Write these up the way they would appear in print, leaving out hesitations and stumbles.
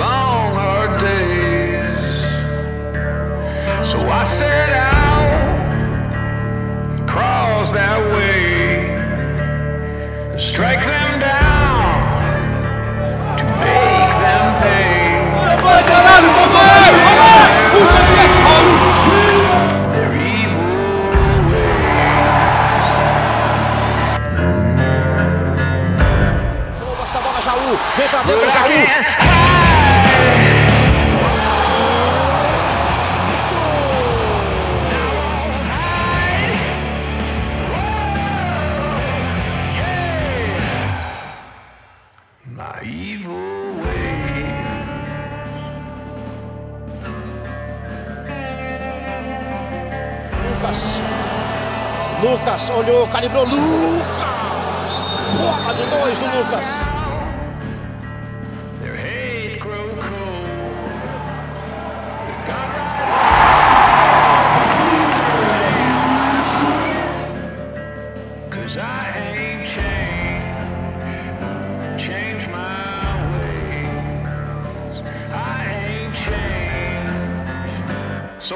long, hard days. So I set out, cross that way, strike them down, to make them pay their evil ways. Essa bola, Jaú, vem pra dentro, Jaú. My evil ways. Lucas olhou, calibrou, Lucas! Bola de dois do Lucas!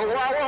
So